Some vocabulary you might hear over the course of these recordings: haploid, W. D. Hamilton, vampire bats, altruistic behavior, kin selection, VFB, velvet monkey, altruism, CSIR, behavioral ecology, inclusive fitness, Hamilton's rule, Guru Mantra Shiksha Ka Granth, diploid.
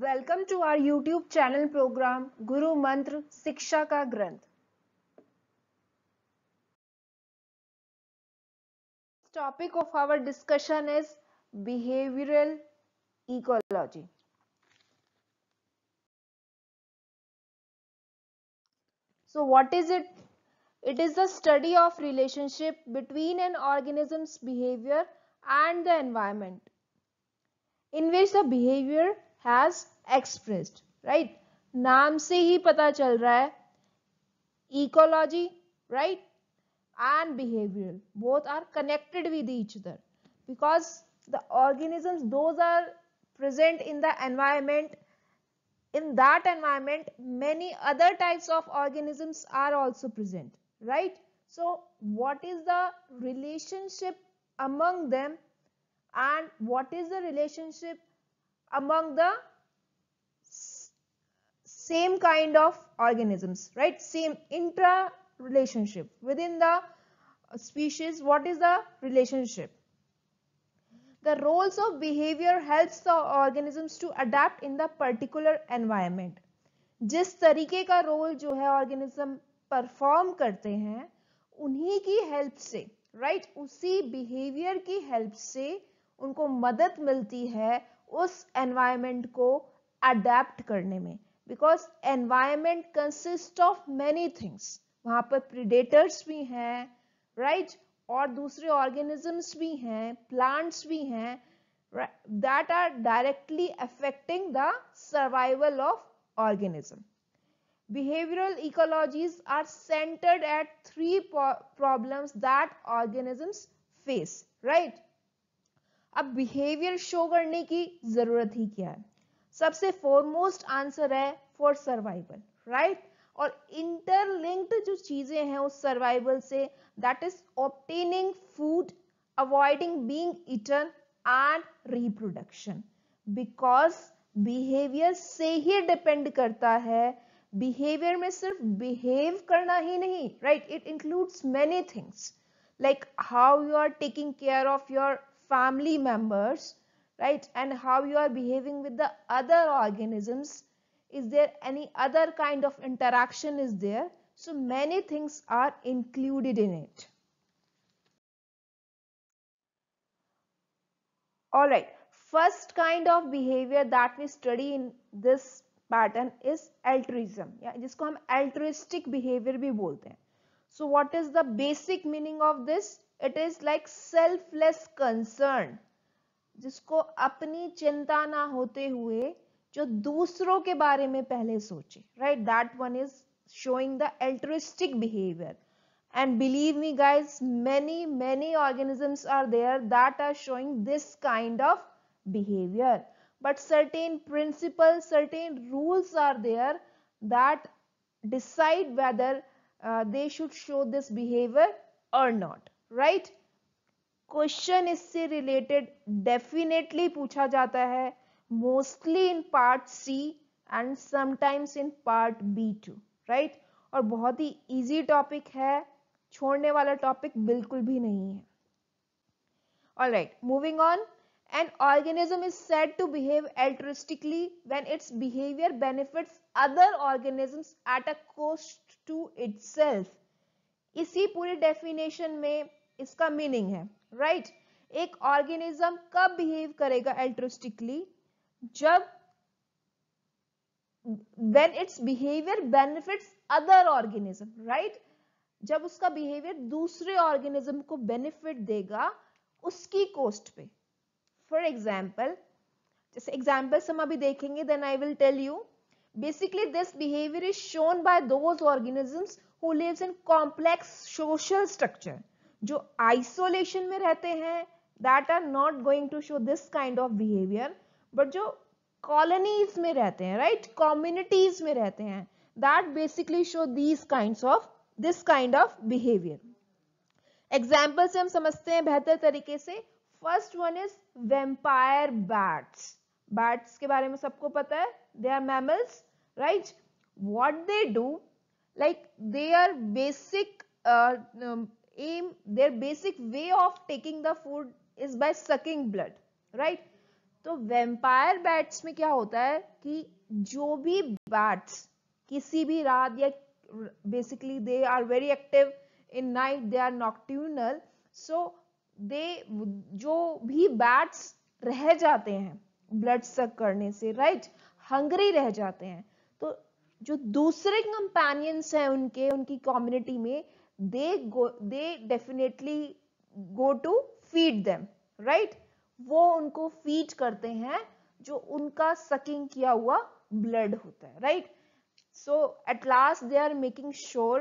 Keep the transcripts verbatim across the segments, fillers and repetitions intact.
Welcome to our YouTube channel program Guru Mantra Shiksha Ka Granth. The topic of our discussion is behavioral ecology. So what is it? It is the study of relationship between an organism's behavior and the environment in which the behavior has expressed, right? नाम से ही पता चल रहा है, ecology, right, and behavioral, both are connected with each other because the organisms, those are present in the environment. In that environment, many other types of organisms are also present, right? So what is the relationship among them and what is the relationship among the same kind of organisms, right? Same intra relationship within the species. What is the relationship? The roles of behavior helps the organisms to adapt in the particular environment. जिस तरीके का role जो है organism perform करते हैं, उन्हीं की help से, right? उसी behavior की help से उनको मदद मिलती है उस environment को adapt करने में, because environment consists of many things. वहाँ पर predators भी हैं, right? और दूसरे organisms भी हैं, plants भी हैं, that are directly affecting the survival of organism. Behavioral ecologies are centered at three problems that organisms face, right? अब behavior show करने की जरूरत ही क्या है? सबसे foremost answer है for survival, right? और interlinked जो चीजें हैं उस survival से, that is obtaining food, avoiding being eaten and reproduction, because behavior से ही depend करता है. Behavior में सिर्फ behave करना ही नहीं, right? It includes many things like how you are taking care of your family members, right? And how you are behaving with the other organisms. Is there any other kind of interaction is there? So many things are included in it. All right. First kind of behavior that we study in this pattern is altruism. Yeah, जिसको हम altruistic behavior भी बोलते हैं. So what is the basic meaning of this? It is like selfless concern. जिसको अपनी चिंता ना होते हुए जो दूसरों के बारे में पहले सोचे, right? That one is showing the altruistic behavior. And believe me guys, many many organisms are there that are showing this kind of behavior. But certain principles, certain rules are there that decide whether uh, they should show this behavior or not, right? Question इससे related definitely पूछा जाता है, mostly in part C and sometimes in part B too, right? और बहुत ही easy topic है, छोड़ने वाला topic बिल्कुल भी नहीं है. All right, moving on. An organism is said to behave altruistically when its behavior benefits other organisms at a cost to itself. इसी पूरे definition में इसका meaning है, right? एक organism कब behave करेगा altruistically? जब when its behavior benefits other organism, right? जब उसका behavior दूसरे organism को benefit देगा उसकी cost पे. For example, जैसे examples हम अभी देखेंगे, then I will tell you. Basically, this behavior is shown by those organisms who lives in complex social structure. जो isolation में रहते हैं, that are not going to show this kind of behavior. But जो colonies में रहते हैं, right? Communities में रहते हैं, that basically show these kinds of this kind of behavior. Example से हम समझते हैं बेहतर तरीके से. First one is vampire bats. Bats के बारे में सबको पता है, they are mammals, right? What they do, like their basic uh, aim, their basic way of taking the food is by sucking blood, right? तो वैम्पायर बैट्स में क्या होता है कि जो भी बैट्स किसी भी रात या basically they are very active in night, they are nocturnal, so they जो भी बैट्स रह जाते हैं ब्लड सक करने से, राइट, हंगरी रह जाते हैं, तो जो दूसरे कंपेनियंस हैं उनके उनकी कम्युनिटी में they go they definitely go to feed them, right, वो उनको फीड करते हैं जो उनका सकिंग किया हुआ ब्लड होता है, right. So at last they are making sure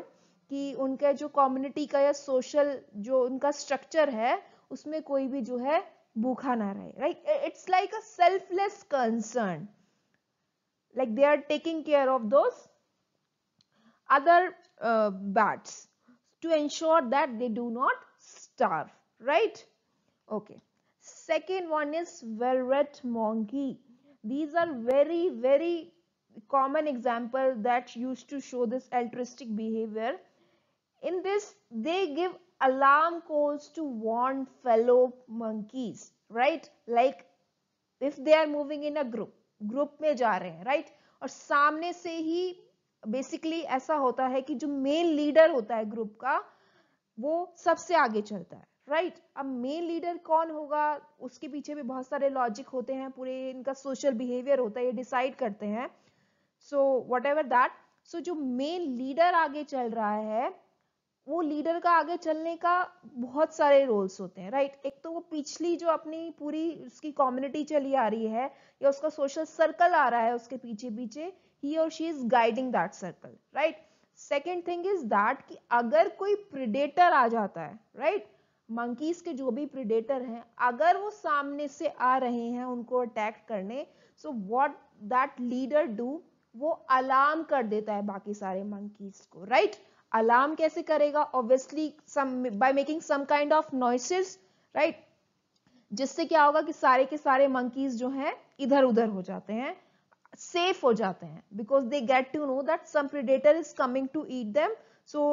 कि उनका जो कम्युनिटी का या सोशल जो उनका स्ट्रक्चर है उसमें कोई भी जो है भूखा ना रहे, right. It's like a selfless concern, like they are taking care of those other bats to ensure that they do not starve, right? Okay. Second one is velvet monkey. These are very very common example that used to show this altruistic behavior. In this, they give alarm calls to warn fellow monkeys, right? Like if they are moving in a group, group में जा रहे हैं, right? और सामने से ही basically ऐसा होता है कि जो main leader होता है group का वो सबसे आगे चलता है, राइट. अब मेन लीडर कौन होगा उसके पीछे भी बहुत सारे लॉजिक होते हैं, पूरे इनका सोशल बिहेवियर होता है, ये डिसाइड करते हैं. So whatever that, so जो मेन लीडर आगे चल रहा है वो लीडर का आगे चलने का बहुत सारे रोल्स होते हैं, राइट. एक तो वो पिछली जो अपनी पूरी उसकी कम्युनिटी चली आ रही है या उसका सोशल सर्कल आ रहा है उसके पीछे पीछे ही और she is guiding that circle, right. Second thing is that कि अगर कोई प्रिडेटर आ जाता है, राइट, मंकीज के जो भी प्रिडेटर हैं अगर वो सामने से आ रहे हैं उनको अटैक करने, so what that leader do, वो अलार्म कर देता है बाकी सारे मंकीज को, राइट. अलार्म कैसे करेगा? Obviously some by making some kind of noises, right, जिससे क्या होगा कि सारे के सारे मंकीज जो हैं इधर उधर हो जाते हैं, सेफ हो जाते हैं, because they get to know that some predator is coming to eat them, so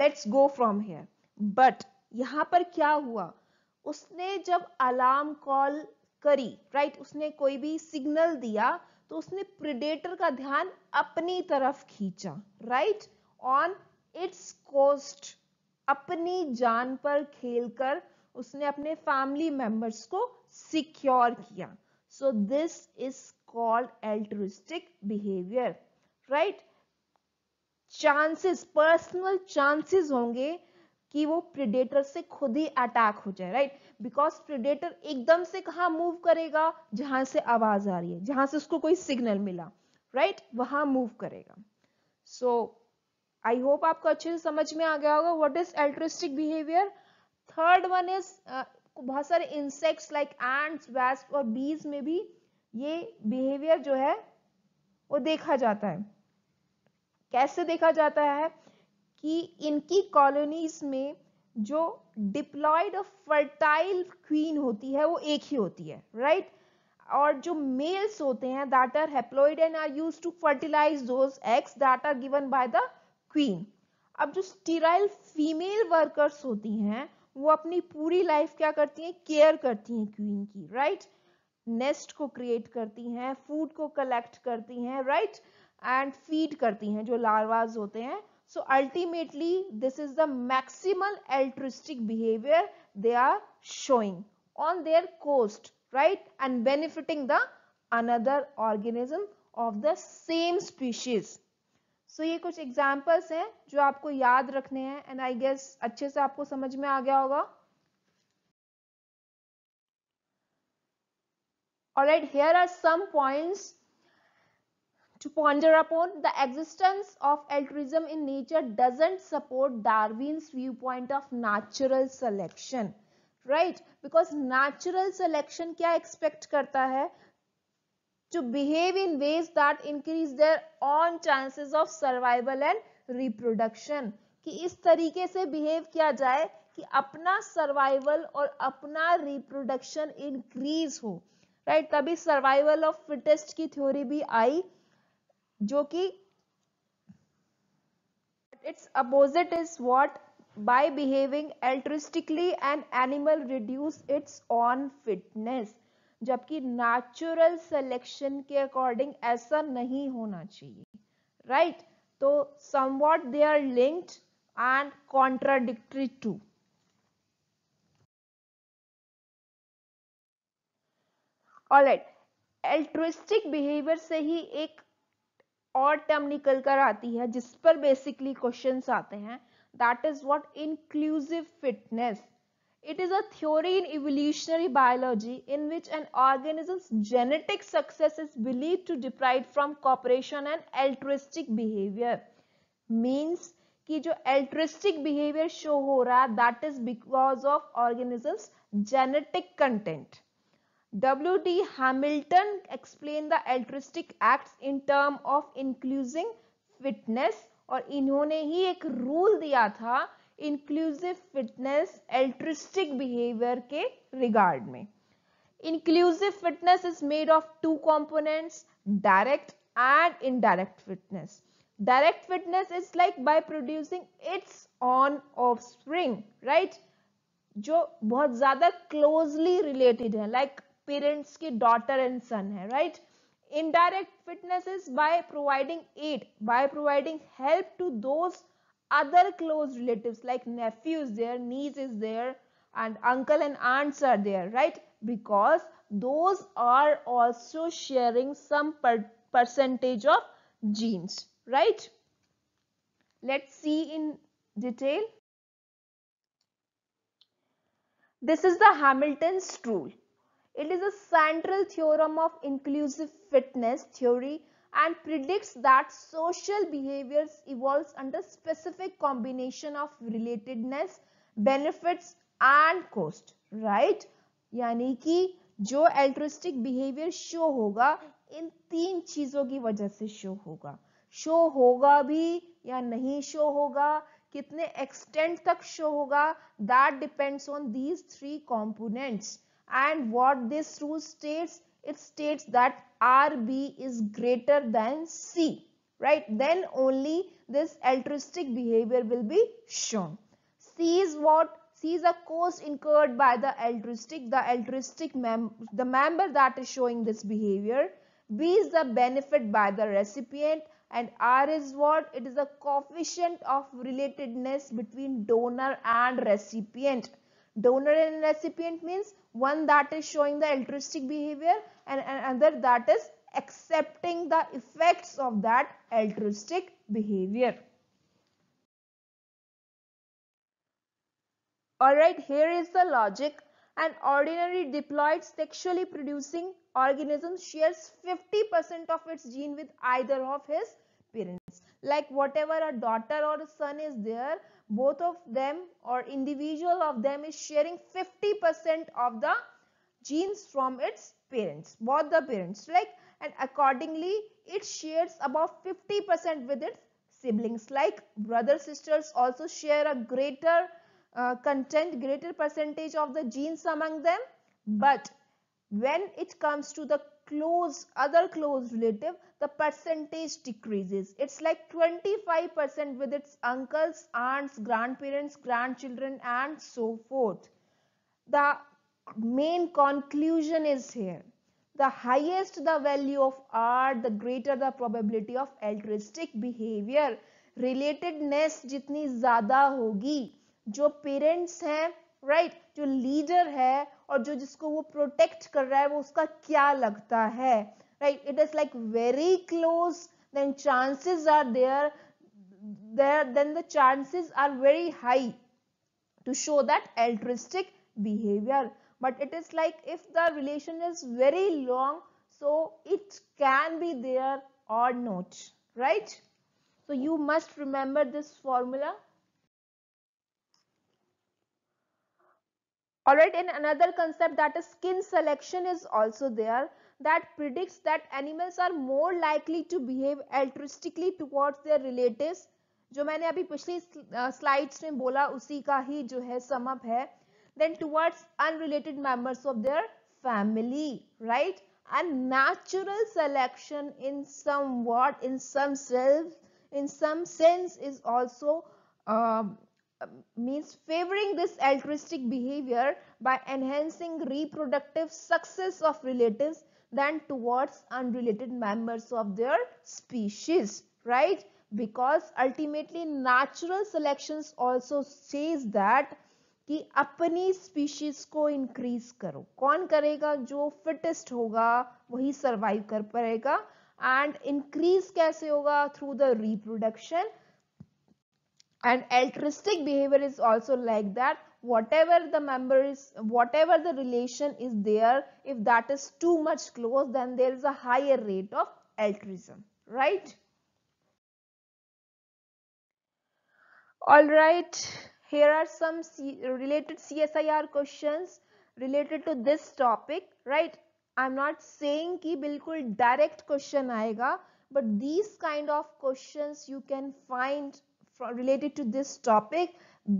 let's go from here. But यहाँ पर क्या हुआ, उसने जब अलार्म कॉल करी, राइट, right? उसने कोई भी सिग्नल दिया तो उसने प्रेडेटर का ध्यान अपनी तरफ खींचा, राइट, ऑन इट्स कॉस्ट, अपनी जान पर खेलकर उसने अपने फैमिली मेंबर्स को सिक्योर किया. So this is called altruistic behavior, right? Chances, personal chances होंगे कि वो predator से खुद ही attack हो जाए, right? Because predator एकदम से कहाँ move करेगा, जहां से आवाज आ रही है, जहां से उसको कोई signal मिला, right? वहां move करेगा. So I hope आपको अच्छे से समझ में आ गया होगा what is altruistic behavior. Third one is uh, बहुत सारे insects like ants, wasps और bees में भी ये बिहेवियर जो है वो देखा जाता है. कैसे देखा जाता है कि इनकी कॉलोनीज में जो डिप्लॉयड और फर्टाइल क्वीन होती है वो एक ही होती है, राइट, और जो मेल्स होते हैं that are haploid and are used to fertilise those eggs that are given by the queen. अब जो स्टेराइल फीमेल वर्कर्स होती हैं वो अपनी पूरी लाइफ क्या करती हैं, केयर करती हैं क्वीन की, राइट, नेस्ट को क्रिएट करती हैं, फूड को कलेक्ट करती हैं, राइट, एंड फीड करती हैं जो लार्वाज होते हैं. So ultimately this is the maximal altruistic behavior they are showing on their cost, right, and benefiting the another organism of the same species. So ये कुछ एग्जाम्पल्स हैं जो आपको याद रखने हैं एंड आई गेस अच्छे से आपको समझ में आ गया होगा. All right, here are some points to ponder upon. The existence of altruism in nature doesn't support Darwin's viewpoint of natural selection, right? Because natural selection क्या expect करता है, to behave in ways that increase their own chances of survival and reproduction. कि इस तरीके से behave किया जाए कि अपना survival और अपना reproduction increase हो, राइट, right, तभी सर्वाइवल ऑफ फिटेस्ट की थ्योरी भी आई जो कि it's opposite is what, by behaving altruistically an animal reduce its own fitness. जबकि नेचुरल सिलेक्शन के अकॉर्डिंग ऐसा नहीं होना चाहिए, राइट right? तो somewhat they are linked and contradictory too. Alright, altruistic behavior से ही एक और टर्म निकल कर आती है जिस पर बेसिकली क्वेश्चंस आते हैं, that is what inclusive fitness. It is a theory in evolutionary biology in which an organism's genetic success is believed to derive from cooperation and altruistic behavior. Means कि जो altruistic behavior show हो रहा है, that is because of organism's genetic content. W. D. Hamilton explained the altruistic acts in term of inclusive fitness, और इन्होंने ही एक rule दिया था इंक्लूसिव फिटनेस एल्ट्रिस्टिक बिहेवियर के रिगार्ड में. Inclusive fitness is made of two components, direct and indirect fitness. Direct fitness is like by producing its own offspring, right, जो बहुत ज्यादा क्लोजली रिलेटेड है, लाइक पेरेंट्स के daughter and son है, right. Indirect fitness is by providing aid, by providing help to those other close relatives like nephews there, niece is there, and uncle and aunts are there, right? Because those are also sharing some per percentage of genes, right? Let's see in detail. This is the Hamilton's rule. It is a central theorem of inclusive fitness theory and predicts that social behaviors evolves under specific combination of relatedness, benefits and cost, right? यानी कि जो altruistic behavior show होगा इन तीन चीजों की वजह से show होगा. show होगा भी या नहीं show होगा, कितने extent तक show होगा, that depends on these three components. And what this rule states, it states that R B is greater than C, right? Then only this altruistic behavior will be shown. C is what? C is a cost incurred by the altruistic, the altruistic mem the member that is showing this behavior. B is the benefit by the recipient, and R is what? It is a coefficient of relatedness between donor and recipient. Donor and recipient means one that is showing the altruistic behavior and another that is accepting the effects of that altruistic behavior. All right, here is the logic. An ordinary diploid sexually producing organism shares fifty percent of its gene with either of his parents. Like whatever a daughter or a son is there, both of them or individual of them is sharing fifty percent of the genes from its parents, both the parents, like, and accordingly it shares about fifty percent with its siblings. Like brother sisters also share a greater uh, content, greater percentage of the genes among them, but when it comes to the close other close relative, the percentage decreases. It's like twenty-five percent with its uncles, aunts, grandparents, grandchildren and so forth. The main conclusion is here: the highest the value of R, the greater the probability of altruistic behavior. Relatedness जितनी ज्यादा होगी, जो parents हैं, right right? जो leader है और जो जिसको वो प्रोटेक्ट कर रहा है वो उसका क्या लगता है, right. It is like very close, then chances are there there then the chances are very high to show that altruistic behavior. But it is like if the relation is very long, so it can be there or not, right? So you must remember this formula. All right, and another concept that is kin selection is also there, that predicts that animals are more likely to behave altruistically towards their relatives. जो मैंने अभी पिछली slides में बोला उसी का ही जो है सम अप है. Then towards unrelated members of their family, right? And natural selection in somewhat, in some self, in some sense is also um, means favoring this altruistic behavior by enhancing reproductive success of relatives than towards unrelated members of their species, right? Because ultimately natural selections also says that कि अपनी species को increase करो. कौन करेगा? जो fittest होगा वही survive कर पाएगा. एंड इंक्रीज कैसे होगा? Through the reproduction. And altruistic behavior is also like that. Whatever the member is, whatever the relation is there, if that is too much close, then there is a higher rate of altruism, right? All right. Here are some related C S I R questions related to this topic, right? I'm not saying कि बिल्कुल direct question आएगा, but these kind of questions you can find related to this topic.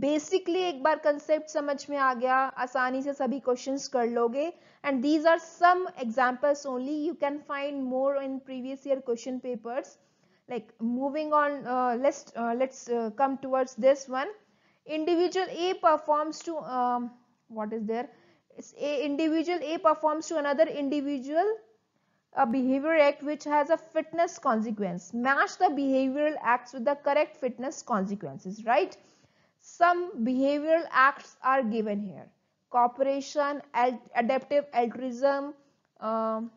Basically एक बार concept समझ में आ गया, आसानी से सभी questions कर लोगे. And these are some examples only. You can find more in previous year question papers. Like moving on, uh, let's uh, let's uh, come towards this one. Individual A performs to um, what is there? It's a individual A performs to another individual a behavior act which has a fitness consequence. Match the behavioral acts with the correct fitness consequences, right? Some behavioral acts are given here: cooperation, alt adaptive altruism, um,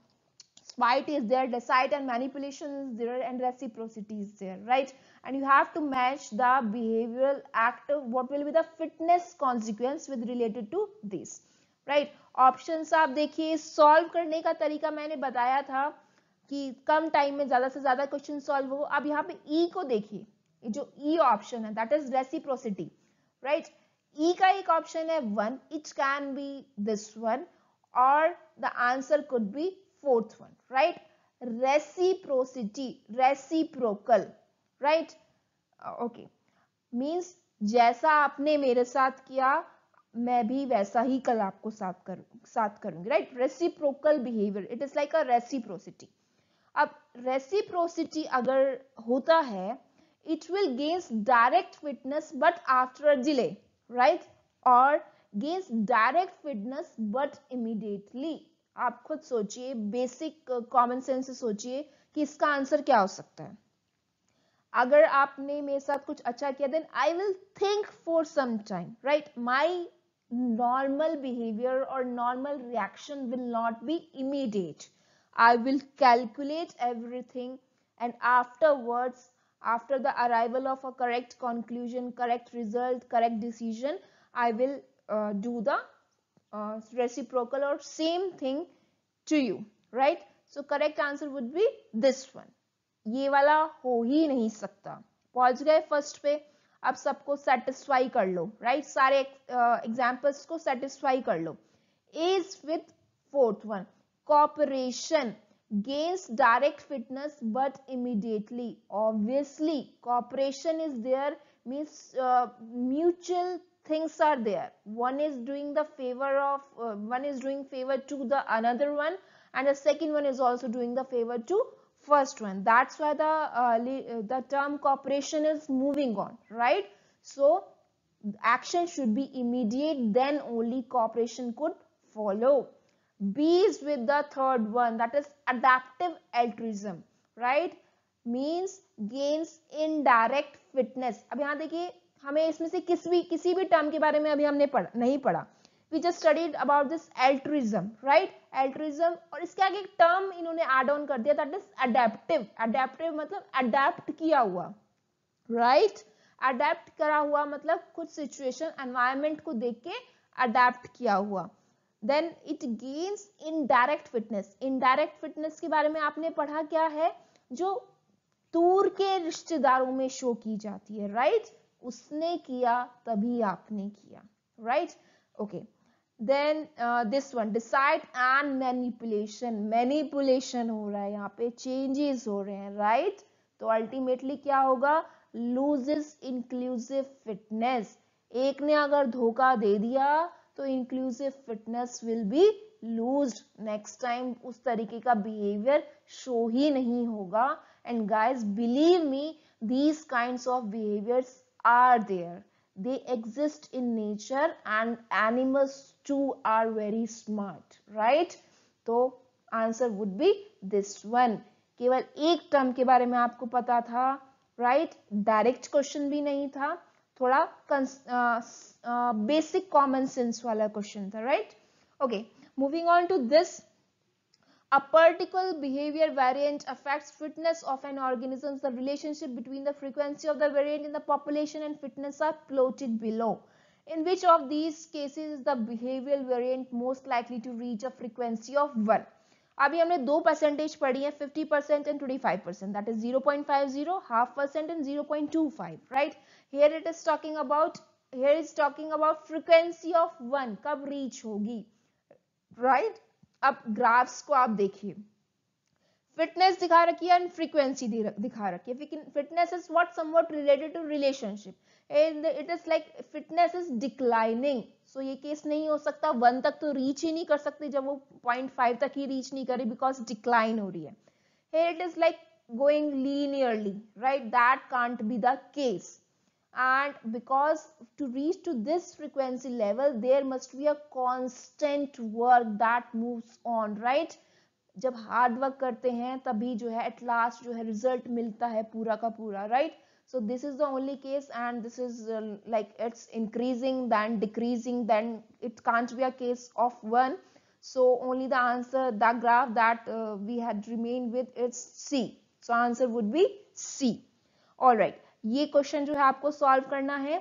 spite is there, deceit and manipulation is there, and reciprocity is there, right? And you have to match the behavioral act of what will be the fitness consequence with related to this, right? Options आप देखिए, solve करने का तरीका मैंने बताया था कि कम time में ज़्यादा से ज़्यादा question solve हो. अब यहाँ पे E को देखिए, जो E option है, that is reciprocity, right? E का एक option है one, it can be this one, or the answer could be fourth one, right? Reciprocity, reciprocal, right? Okay, means जैसा आपने मेरे साथ किया मैं भी वैसा ही कल आपको साथ करूँ साथ करूँगी, right? Reciprocal behavior, it is like a reciprocity. अब reciprocity अगर होता है, it will gains direct fitness but after a delay, right? Or gains direct fitness but immediately. आप खुद सोचिए, बेसिक कॉमन सेंस से सोचिए कि इसका आंसर क्या हो सकता है. अगर आपने मेरे साथ कुछ अच्छा किया, then I will think for some time, right? My normal behaviour और normal reaction will not be immediate. I will calculate everything and afterwards, after the arrival of a correct conclusion, correct result, correct decision, I will do the Uh, reciprocal or same thing to you, right? So correct answer would be this one. ये वाला हो ही नहीं सकता. पहुंच गए first पे. अब सबको satisfy कर लो, right? सारे uh, examples को satisfy कर लो. Is with fourth one. Cooperation gains direct fitness but immediately. Obviously, cooperation is there means uh, mutual things are there. One is doing the favor of uh, one is doing favor to the another one, and the second one is also doing the favor to first one. That's why the uh, the term cooperation is moving on, right? So action should be immediate, then only cooperation could follow. B is with the third one, that is adaptive altruism, right? Means gains indirect fitness. अब यहाँ देखिए, हमें इसमें से किस भी किसी भी टर्म के बारे में अभी हमने पढ़, नहीं पढ़ा. We just studied about this altruism, right? altruism और इसके आगे एक टर्म इन्होंने ऐड ऑन कर दिया, दैट इज adaptive. adaptive मतलब अडेप्ट किया हुआ, राइट? right? अडेप्ट करा हुआ मतलब कुछ सिचुएशन, एनवायरमेंट को देख के अडेप्ट किया हुआ. Then it gains indirect fitness. Indirect fitness के बारे में आपने पढ़ा क्या है? जो दूर के रिश्तेदारों में शो की जाती है, राइट? right? उसने किया तभी आपने किया, right? Okay, then this one, decide and manipulation. Manipulation हो रहा है यहाँ पे, चेंजेस हो रहे हैं, राइट? right? तो अल्टीमेटली क्या होगा? Loses inclusive fitness. एक ने अगर धोखा दे दिया तो inclusive fitness will be lose. Next time उस तरीके का बिहेवियर शो ही नहीं होगा. And guys believe me, these kinds of behaviors are there. They exist in nature and animals too are very smart, right? So answer would be this one. केवल एक term के बारे में आपको पता था, right? Direct question भी नहीं था, थोड़ा uh, uh, basic common sense वाला question था, right? Okay, moving on to this. A particular behavior variant affects fitness of an organism. The relationship between the frequency of the variant in the population and fitness are plotted below. In which of these cases is the behavioral variant most likely to reach a frequency of one? अभी हमने दो percentage पढ़ी है, fifty percent and twenty-five percent. That is zero point five zero, half percent and zero point two five. Right? Here it is talking about. Here it's talking about frequency of one. कब reach होगी? Right? अब graphs को आप देखिए, fitness दिखा रखी है and frequency दिखा रखी है. Fitness is what somewhat related to relationship and it is like fitness is declining. So ये केस नहीं हो सकता, वन तक तो रीच ही नहीं कर सकते, जब वो पॉइंट फाइव तक ही रीच नहीं करे बिकॉज डिक्लाइन हो रही है. Here it is like going linearly, right? That can't be the case. And because to reach to this frequency level, there must be a constant work that moves on, right? जब hard work करते हैं तभी जो है at last जो है result मिलता है पूरा का पूरा, right? So this is the only case, and this is uh, like it's increasing then decreasing, then it can't be a case of one. So only the answer, the graph that uh, we had remained with is C. So answer would be C. All right. ये question जो है आपको solve करना है.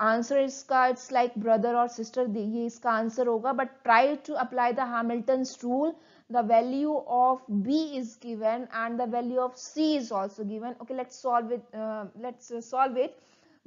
Answer इसका it's like brother और sister, ये इसका आंसर होगा. But try to apply the Hamilton's rule. The value of B is given and the value of C is also given. Okay, let's solve it. Let's solve it.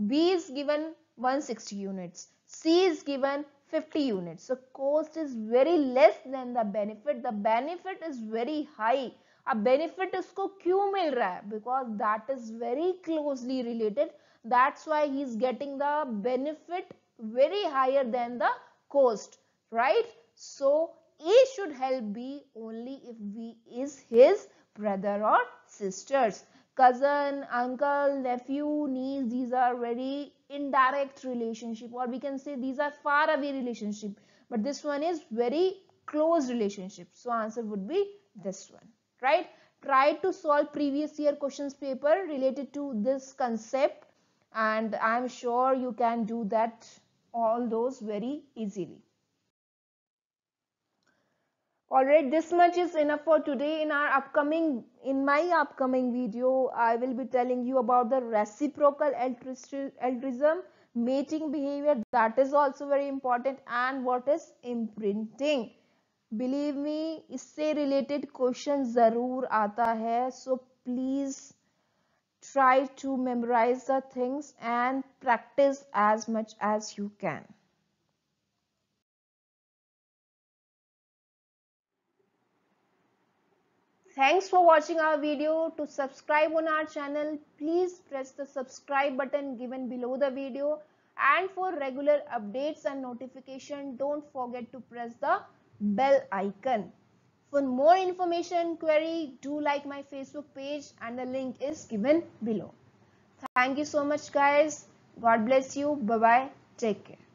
B is given one hundred sixty units, C is given fifty units. So cost is very less than the benefit. The benefit is very high. अब benefit उसको क्यों मिल रहा है? Because that is very closely related. That's why he is getting the benefit very higher than the cost, right? So A should help B only if B is his brother और sisters. Cousin, uncle, nephew, nieces, these are very indirect relationship, और we can say these are far away relationship, but this one is very close relationship. So answer would be this one. Right? Try to solve previous year questions paper related to this concept, and I'm sure you can do that, all those very easily. All right, this much is enough for today. In our upcoming, in my upcoming video, I will be telling you about the reciprocal altruism, mating behavior, that is also very important, and what is imprinting. Believe me, इससे related question जरूर आता है. So please try to memorise the things and practice as much as you can. Thanks for watching our video. To subscribe on our channel, please press the subscribe button given below the video, and for regular updates and notification, don't forget to press the bell icon. For more information query, do like my Facebook page, and the link is given below. Thank you so much, guys. God bless you. Bye bye. Take care.